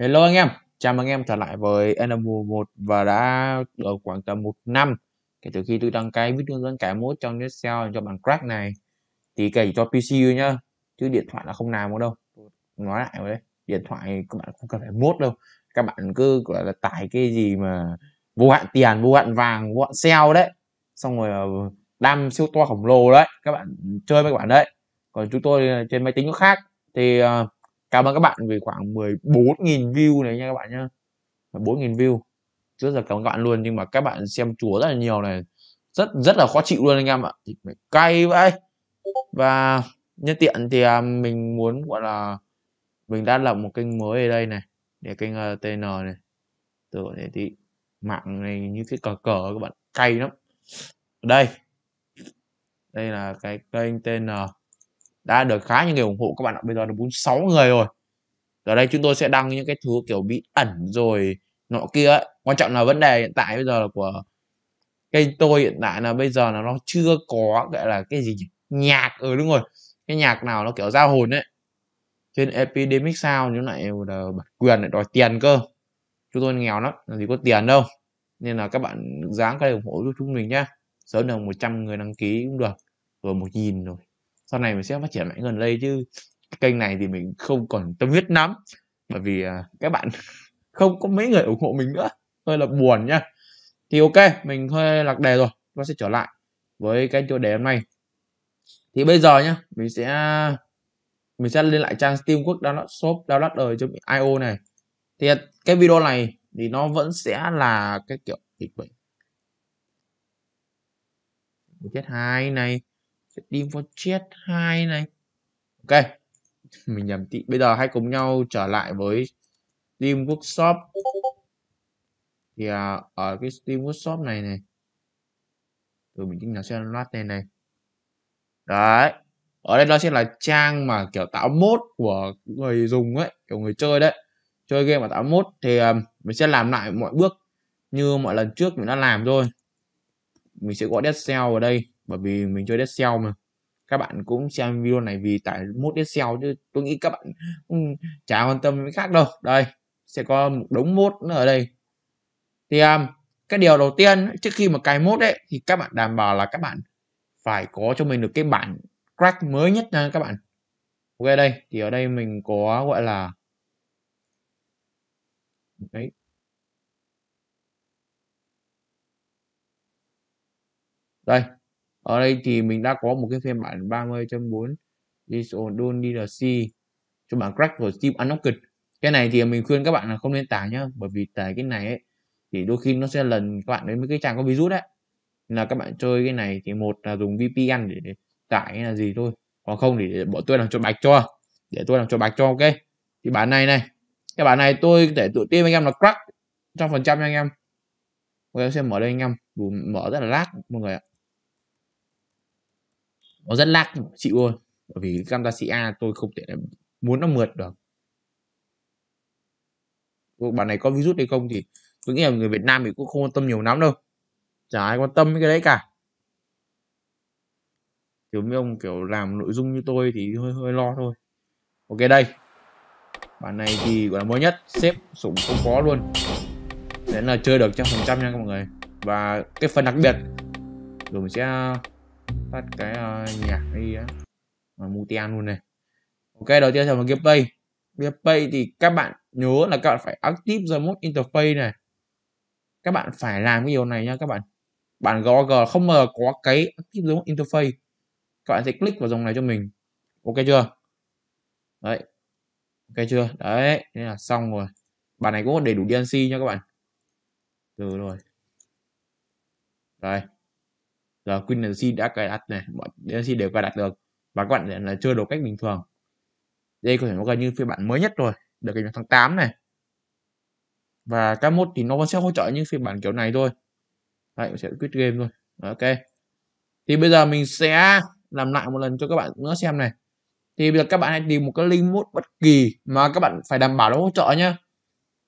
Hello anh em, chào mừng anh em trở lại với N1 và đã ở khoảng tầm 1 năm kể từ khi tôi đăng cái video hướng dẫn cài mod trong Dead Cells cho bản crack này, thì kể cho PC nhá, chứ điện thoại là không làm nữa đâu. Nói lại rồi đấy, điện thoại các bạn không cần phải mod đâu, các bạn cứ gọi là tải cái gì mà vô hạn tiền, vô hạn vàng, vô hạn sale đấy, xong rồi đam siêu to khổng lồ đấy, các bạn chơi với các bạn đấy. Còn chúng tôi trên máy tính khác thì cảm ơn các bạn vì khoảng 14.000 view này nha các bạn nhá, 14.000 view trước giờ cảm ơn các bạn luôn, nhưng mà các bạn xem chúa rất là nhiều này, rất là khó chịu luôn anh em ạ, thì phải cay vậy. Và nhân tiện thì mình muốn gọi là mình đã lập một kênh mới ở đây này, để kênh TN này, từ để thì mạng này như cái cờ các bạn cay lắm. Đây là cái kênh TN đã được khá nhiều người ủng hộ các bạn ạ, bây giờ được 46 người rồi. Ở đây chúng tôi sẽ đăng những cái thứ kiểu bị ẩn rồi nọ kia ấy. Quan trọng là vấn đề hiện tại bây giờ là của kênh tôi hiện tại là bây giờ là nó chưa có gọi là cái gì nhạc, đúng rồi, cái nhạc nào nó kiểu ra hồn ấy. Trên Epidemic Sound như lại bản quyền lại đòi tiền cơ, chúng tôi nghèo lắm, làm gì có tiền đâu, nên là các bạn dáng cái ủng hộ giúp chúng mình nhá. Sớm được 100 người đăng ký cũng được rồi, 1.000 rồi, sau này mình sẽ phát triển mạnh gần đây, chứ kênh này thì mình không còn tâm huyết lắm, bởi vì các bạn không có mấy người ủng hộ mình nữa, hơi là buồn nhá. Thì ok, mình hơi lạc đề rồi, nó sẽ trở lại với cái chủ đề hôm nay. Thì bây giờ nhá, mình sẽ lên lại trang Steamworks download shop downloader.io này. Thì cái video này thì nó vẫn sẽ là cái kiểu dịch bệnh chết 2 này, Steam for Chat 2 này. Ok, mình nhầm tí. Bây giờ hãy cùng nhau trở lại với Steam Workshop. Thì ở cái Steam Workshop này này, rồi mình tính nào xem loát này này. Đấy, ở đây nó sẽ là trang mà kiểu tạo mod của người dùng ấy, kiểu người chơi đấy, chơi game mà tạo mod. Thì mình sẽ làm lại mọi bước như mọi lần trước mình đã làm thôi. Mình sẽ gọi Dead Cells vào đây, bởi vì mình chơi Dead Cells mà. Các bạn cũng xem video này vì tải mod Dead Cells, chứ tôi nghĩ các bạn cũng chả quan tâm với khác đâu. Đây, sẽ có một đống mod nữa ở đây. Thì cái điều đầu tiên trước khi mà cài mod ấy, thì các bạn đảm bảo là các bạn phải có cho mình được cái bản crack mới nhất nha các bạn. Ok, đây thì ở đây mình có gọi là đấy, đây ở đây thì mình đã có một cái phiên bản 30.4 Discord DLC cho bản crack của Steam Unlocked. Cái này thì mình khuyên các bạn là không nên tải nhá, bởi vì tải cái này ấy thì đôi khi nó sẽ lần các bạn đến mấy cái trang có virus đấy, là các bạn chơi cái này thì một là dùng VPN để tải hay là gì thôi, còn không thì bỏ tôi làm cho bạch cho, để tôi làm cho bạch cho. Ok, thì bản này này, cái bản này tôi để tự tin anh em là crack 100% anh em. Ok, sẽ mở đây anh em, mở rất là lag mọi người ạ, nó rất lag chịu thôi, bởi vì camtasia tôi không thể muốn nó mượt được. Bạn này có virus hay không thì tôi nghĩ là người Việt Nam thì cũng không quan tâm nhiều lắm đâu, chả ai quan tâm cái đấy cả. Kiểu mấy ông kiểu làm nội dung như tôi thì hơi lo thôi. Ok, đây bạn này thì gọi là mới nhất, xếp sủng không có luôn, nên là chơi được 100% nha các mọi người. Và cái phần đặc biệt rồi mình sẽ phát cái nhạc đi á, multi an luôn này. Ok, đầu tiên là một gameplay. Gameplay thì các bạn nhớ là các bạn phải active the mode interface này, các bạn phải làm cái điều này nha các bạn. Bạn GOG không ngờ có cái active the mode interface, các bạn sẽ click vào dòng này cho mình. Ok chưa đấy, ok chưa đấy, nên là xong rồi. Bạn này cũng có đầy đủ DLC nha các bạn. Được rồi, đây giờ Queen DLC đã cài đặt này, mọi DLC đều cài đặt được và các bạn là chơi đồ cách bình thường. Đây có thể nó gần như phiên bản mới nhất rồi, được cập nhật tháng 8 này, và các mod thì nó vẫn sẽ hỗ trợ những phiên bản kiểu này thôi. Đấy, mình sẽ quit game thôi. Ok, thì bây giờ mình sẽ làm lại một lần cho các bạn nữa xem này. Thì bây giờ các bạn hãy tìm một cái link mod bất kỳ mà các bạn phải đảm bảo nó hỗ trợ nhá,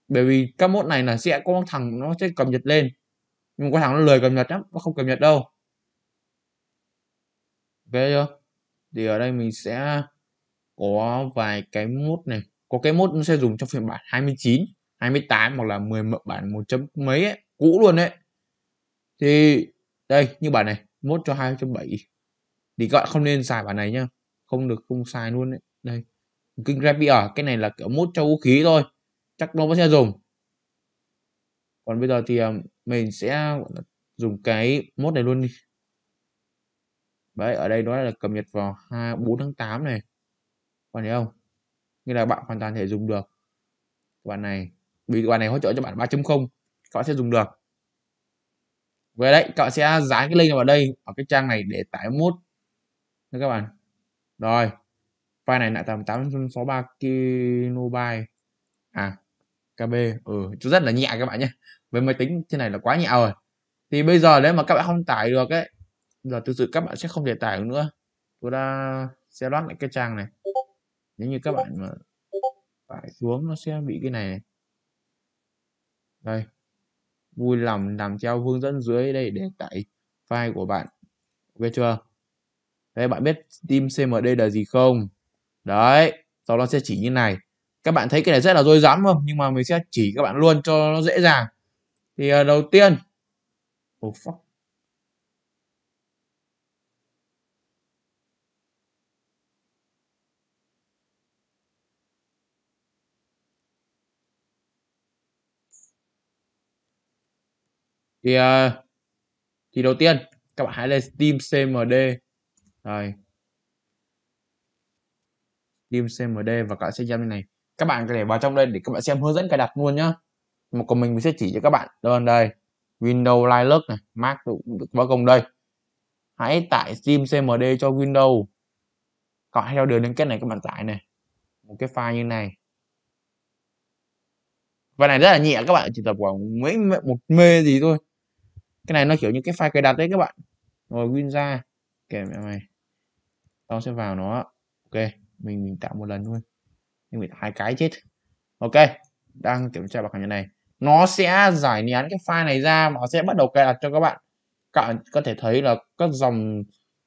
bởi vì các mod này là sẽ có thằng nó sẽ cập nhật lên, nhưng có thằng nó lười cập nhật lắm, nó không cập nhật đâu. Ok chưa? Thì ở đây mình sẽ có vài cái mod này, Có cái mod nó sẽ dùng trong phiên bản 29, 28 hoặc là 10 bản 1. Mấy ấy, cũ luôn đấy. Thì đây như bản này, mod cho 2.7 thì các bạn không nên xài bản này nhá, không được, không xài luôn đấy. Đây, King Rapier, cái này là kiểu mod cho vũ khí thôi, chắc nó vẫn sẽ dùng. Còn bây giờ thì mình sẽ dùng cái mod này luôn đi. Đấy, ở đây nó là cập nhật vào 24 tháng 8 này, bạn thấy không? Như là bạn hoàn toàn thể dùng được bản này, vì bản này hỗ trợ cho bản 3.0, các bạn sẽ dùng được. Về đấy, các bạn sẽ dán cái link vào đây, ở cái trang này để tải mod nha các bạn. Rồi, file này là tầm 863 kilobyte KB, chứ rất là nhẹ các bạn nhé. Với máy tính trên này là quá nhẹ rồi. Thì bây giờ nếu mà các bạn không tải được ấy, giờ thực sự các bạn sẽ không thể tải được nữa. Tôi đã sẽ loát lại cái trang này. Nếu như các bạn mà tải xuống nó sẽ bị cái này. Đây, vui lòng làm theo hướng dẫn dưới đây để tải file của bạn. Ok chưa? Đấy, bạn biết Steam CMD là gì không? Đấy, sau đó sẽ chỉ như này. Các bạn thấy cái này rất là rối rắm không? Nhưng mà mình sẽ chỉ các bạn luôn cho nó dễ dàng. Thì đầu tiên, oh fuck, thì đầu tiên các bạn hãy lên Steam CMD. Rồi, Steam CMD và các bạn sẽ xem như này. Các bạn có thể vào trong đây để các bạn xem hướng dẫn cài đặt luôn nhá. Một còn mình sẽ chỉ cho các bạn đơn đây, Windows Lilac này, Mac vào cùng đây. Hãy tải Steam CMD cho Windows. Các bạn theo đường liên kết này các bạn tải này, một cái file như này. Và này rất là nhẹ, các bạn chỉ tập khoảng mấy một mê gì thôi. Cái này nó kiểu như cái file cài đặt đấy các bạn. Rồi Win ra, kệ mẹ mày, tao sẽ vào nó. Ok, mình tạo một lần luôn. Nhưng mình hai cái chết. Ok, đang kiểm tra bằng như này. Nó sẽ giải nén cái file này ra mà nó sẽ bắt đầu cài đặt cho các bạn. Các bạn có thể thấy là các dòng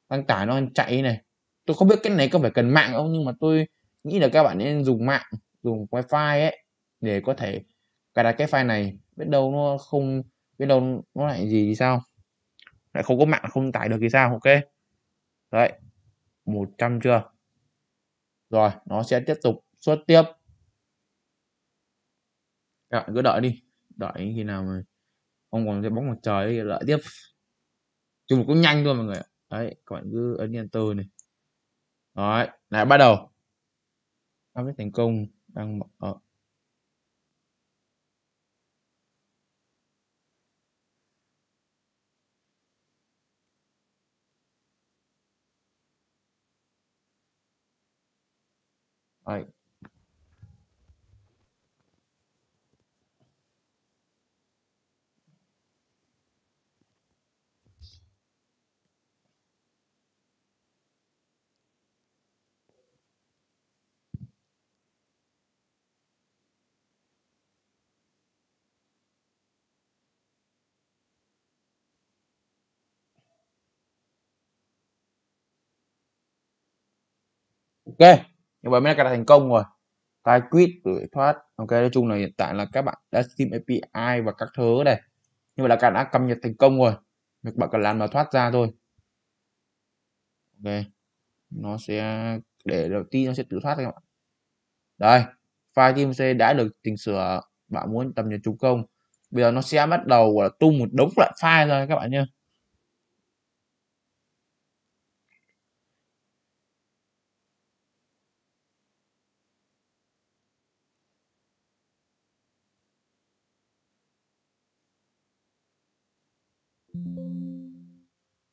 đăng tải nó chạy này. Tôi không biết cái này có phải cần mạng không, nhưng mà tôi nghĩ là các bạn nên dùng mạng, dùng wifi ấy để có thể cài đặt cái file này. Biết đâu nó không, biết đâu nó lại gì thì sao, lại không có mạng không tải được thì sao. Ok, đấy, 100 chưa. Rồi nó sẽ tiếp tục xuất tiếp. Các bạn cứ đợi đi, đợi khi nào mà không còn cái bóng mặt trời thì đợi tiếp, chung cũng nhanh thôi mọi người. Đấy, các bạn cứ ấn Enter này. Đấy, lại bắt đầu đăng ký thành công, đang mở. Đấy, ok, như vậy mới là cài đặt thành công rồi. Tài quyết gửi thoát. Ok, nói chung là hiện tại là các bạn đã Steam API và các thứ này, nhưng mà là các bạn đã cập nhật thành công rồi. Các bạn cần làm là thoát ra thôi. Ok, nó sẽ để đầu tiên nó sẽ tự thoát các bạn. Đây, file TMC đã được chỉnh sửa. Bạn muốn cập nhật chung không? Bây giờ nó sẽ bắt đầu là tung một đống loại file ra các bạn nhé.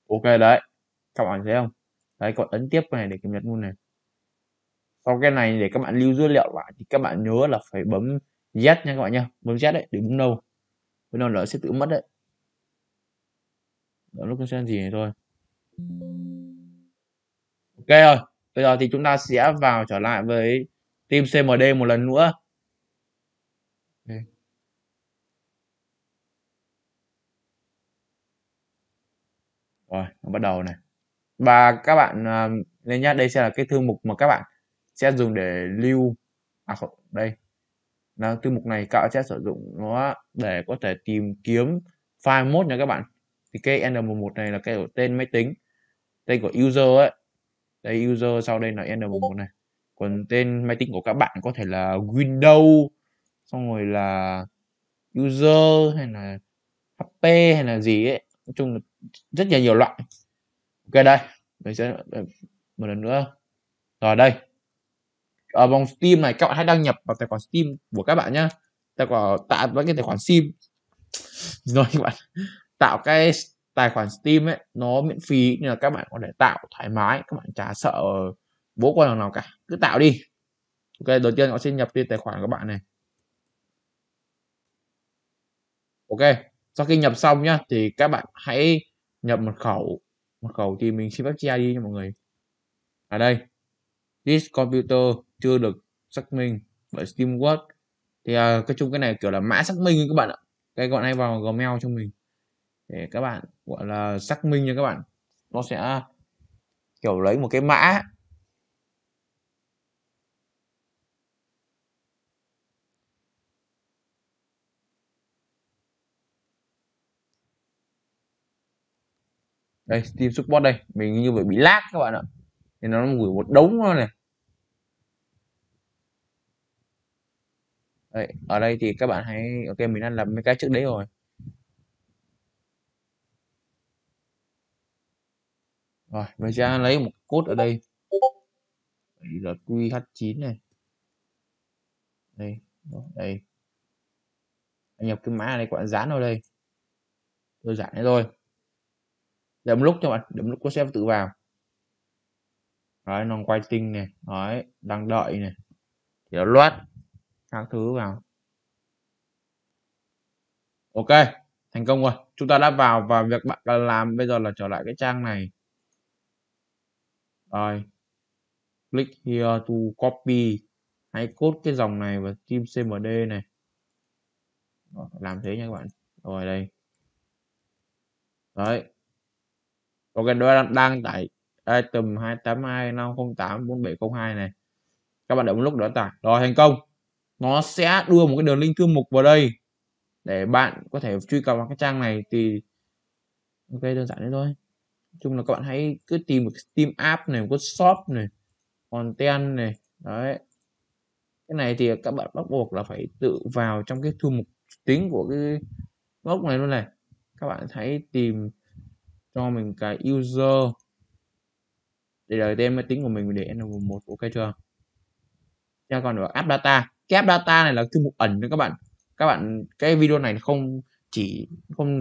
Ok đấy, các bạn thấy không? Đấy, còn ấn tiếp này để cập nhật luôn này. Sau cái này để các bạn lưu dữ liệu lại thì các bạn nhớ là phải bấm Z nha các bạn nha. Bấm Z đấy, đừng bấm đâu. Bấm đâu nó sẽ tự mất đấy. Đó lúc nó xem gì này thôi. Ok rồi, bây giờ thì chúng ta sẽ vào trở lại với Steam CMD một lần nữa. Okay. Rồi, nó bắt đầu này. Và các bạn lên nhá, đây sẽ là cái thư mục mà các bạn sẽ dùng để lưu đây là thư mục này các bạn sẽ sử dụng nó để có thể tìm kiếm file mode nha các bạn. Thì cái N11 này là cái ở tên máy tính, tên của user ấy, đây user sau đây là N11 này, còn tên máy tính của các bạn có thể là Windows, xong rồi là user hay là HP hay là gì ấy, nói chung là rất là nhiều loại. Ok đây, mình sẽ một lần nữa. Rồi đây, ở vòng Steam này các bạn hãy đăng nhập vào tài khoản Steam của các bạn nhé, tạo với cái tài khoản Steam rồi các bạn tạo cái tài khoản Steam ấy, nó miễn phí nên là các bạn có thể tạo thoải mái, các bạn chả sợ bố con nào cả, cứ tạo đi. Ok, đầu tiên họ sẽ nhập tiền tài khoản của các bạn này. Ok, sau khi nhập xong nhá thì các bạn hãy nhập mật khẩu thì mình xin phép chia đi cho mọi người. Ở đây this computer chưa được xác minh bởi Steamworks thì cái chung cái này kiểu là mã xác minh các bạn ạ. Cái gọi này vào Gmail cho mình để các bạn gọi là xác minh cho các bạn, nó sẽ kiểu lấy một cái mã. Đây Steam support đây, mình như vậy bị lag các bạn ạ. Thì nó gửi một đống thôi này. Đây, ở đây thì các bạn hãy ok mình đang làm mấy cái trước đấy rồi. Rồi, mình sẽ lấy một code ở đây. Là QH9 này. Đây, đó, đây. Nhập cái mã này các bạn dán vào đây. Tôi dán thế thôi. Đếm lúc cho bạn, đếm lúc có xem tự vào. Đấy, non quay tinh này, đấy, đang đợi này, kiểu loát các thứ vào. Ok, thành công rồi. Chúng ta đã vào và việc bạn đã làm bây giờ là trở lại cái trang này. Rồi, click here to copy. Hãy code cái dòng này vào Steam CMD này. Rồi, làm thế nha các bạn. Rồi đây. Đấy. Ok, đó đang tải item 2825084.702 này. Các bạn đợi một lúc đó tải. Rồi thành công. Nó sẽ đưa một cái đường link thư mục vào đây để bạn có thể truy cập vào cái trang này thì ok đơn giản thế thôi. Nói chung là các bạn hãy cứ tìm một Steam app này, một cái shop này, content này, đấy. Cái này thì các bạn bắt buộc là phải tự vào trong cái thư mục tính của cái gốc này luôn này. Các bạn hãy tìm cho mình cái user để đời tên máy tính của mình để N11, ok chưa? Nha, còn ở app data, cái app data này là thư mục ẩn đấy các bạn. Các bạn cái video này không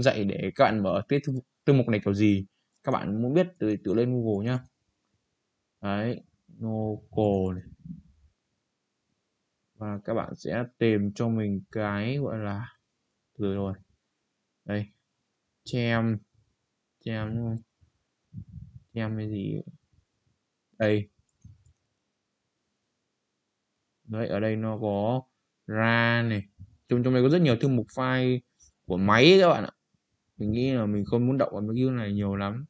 dạy để các bạn mở cái thư mục này kiểu gì. Các bạn muốn biết thì tự lên Google nhá. Đấy, local này. Và các bạn sẽ tìm cho mình cái gọi là từ rồi. Đây. Chèm đúng không? Chèm cái gì? Đây. Đấy, ở đây nó có ra này. Trong đây có rất nhiều thư mục file của máy các bạn ạ. Mình nghĩ là mình không muốn động vào mấy cái này nhiều lắm.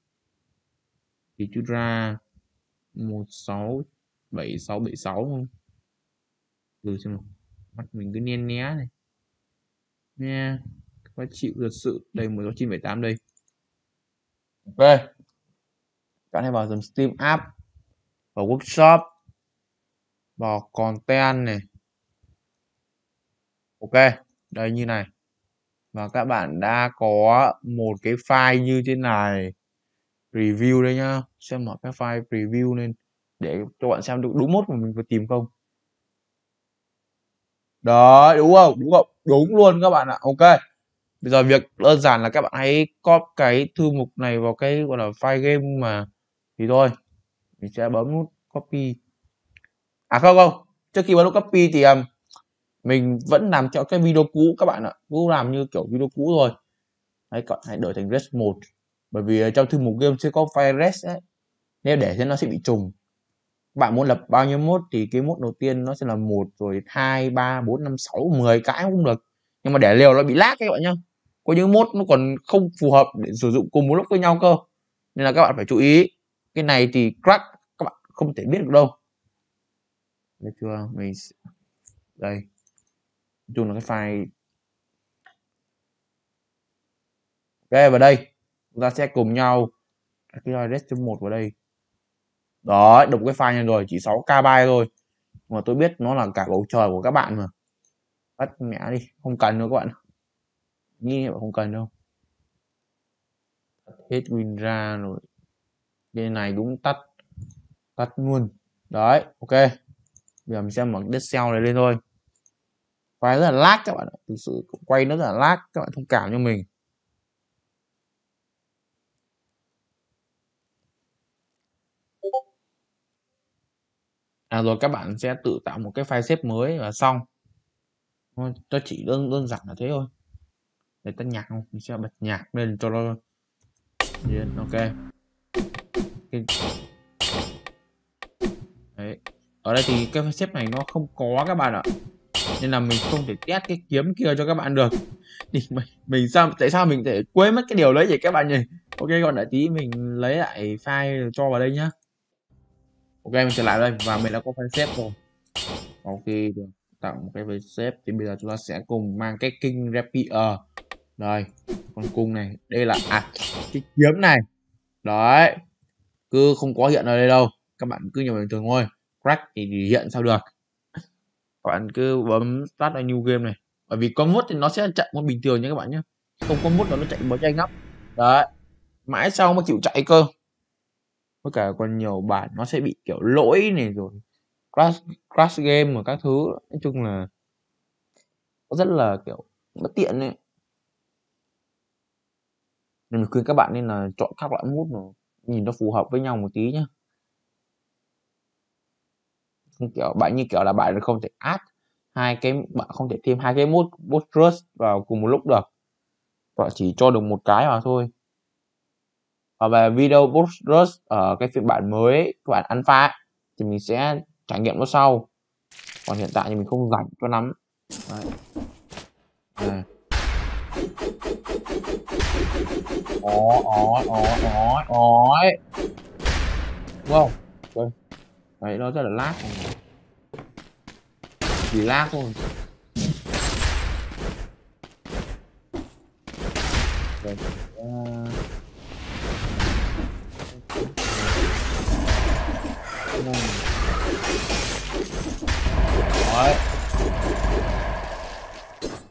Thì chút ra 167676 không? Từ xem nào. Mắt mình cứ nén né này. Nha. Quá chịu thật sự. Đây 16978 đây. Ok. Các bạn vào dòng Steam app, vào workshop, vào content này. Ok, đây như này. Và các bạn đã có một cái file như thế này. Preview đây nhá. Xem mở các file preview lên để cho bạn xem được đúng mốt mà mình vừa tìm không. Đấy, đúng không? Đúng không? Đúng luôn các bạn ạ. Ok. Bây giờ việc đơn giản là các bạn hãy copy cái thư mục này vào cái gọi là file game mà thì thôi. Mình sẽ bấm nút copy. À không. Trước khi bấm nút copy thì mình vẫn làm cho cái video cũ các bạn ạ. Cứ làm như kiểu video cũ rồi. Đấy, các bạn hãy đổi thành res 1. Bởi vì trong thư mục game chưa có file res ấy. Nếu để thế nó sẽ bị trùng. Bạn muốn lập bao nhiêu mode thì cái mode đầu tiên nó sẽ là 1 rồi 2, 3, 4, 5, 6, 10 cái cũng được. Nhưng mà để liều nó bị lag các bạn nhá. Có những mode nó còn không phù hợp để sử dụng cùng một lúc với nhau cơ. Nên là các bạn phải chú ý. Cái này thì crack các bạn không thể biết được đâu. Được chưa? Mình đây. Nói chung là cái file. Ok, vào đây chúng ta sẽ cùng nhau cái REST.1 vào đây. Đó, đọc cái file này rồi, chỉ 6 KB thôi. Mà tôi biết nó là cả bầu trời của các bạn mà. Bắt mẹ đi, không cần đâu các bạn. Nghĩ không cần đâu. Hết win ra rồi. Cái này đúng tắt. Tắt luôn. Đấy, ok. Bây giờ mình sẽ mở Dead Cells này lên thôi. File rất là lag các bạn ạ. Thực sự quay nó rất là lag, các bạn thông cảm cho mình. À rồi, các bạn sẽ tự tạo một cái file xếp mới và xong. Tôi chỉ đơn giản là thế thôi. Để tắt nhạc không? Mình sẽ bật nhạc lên cho nó. Điên, ok. Đấy. Ở đây thì cái file xếp này nó không có các bạn ạ. Nên là mình không thể test cái kiếm kia cho các bạn được. Mình sao, tại sao mình thể quên mất cái điều đấy vậy các bạn nhỉ? Ok, còn đợi tí mình lấy lại file cho vào đây nhá. Ok, mình trở lại đây và mình đã có file save rồi. Ok, được, tạo một cái file save thì bây giờ chúng ta sẽ cùng mang cái King Rapier. Đây, con cung này, đây là cái kiếm này. Đấy. Cứ không có hiện ở đây đâu. Các bạn cứ nhập bình thường thôi. Crack thì hiện sao được. Các bạn cứ bấm start a new game này. Bởi vì có mút thì nó sẽ chạy một bình thường nha các bạn nhé. Không có mút nó chạy bó nhanh lắm. Đấy. Mãi sau mới chịu chạy cơ. Với cả còn nhiều bản nó sẽ bị kiểu lỗi này rồi crash game và các thứ. Nói chung là nó rất là kiểu bất tiện ấy. Nên mình khuyên các bạn nên là chọn các loại mút nó nhìn nó phù hợp với nhau một tí nhá. Kiểu bạn như kiểu là bạn không thể add hai cái, bạn không thể thêm hai cái mút trust vào cùng một lúc được. Bạn chỉ cho được một cái vào thôi. Và về video Bootstrap ở cái phiên bản mới ấy, các bạn alpha thì mình sẽ trải nghiệm nó sau. Còn hiện tại thì mình không rảnh cho lắm. Đấy. Ôi. Wow. Đấy, nó rất là lag. Chỉ lag thôi. Đấy. Đấy.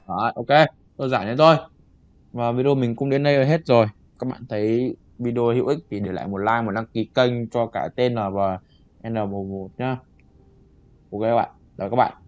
Đấy, ok, tôi giải đến thôi. Và video mình cũng đến đây là hết rồi. Các bạn thấy video hữu ích thì để lại một like, một đăng ký kênh cho cả tên là và N11 nhá. Ok các bạn, rồi các bạn.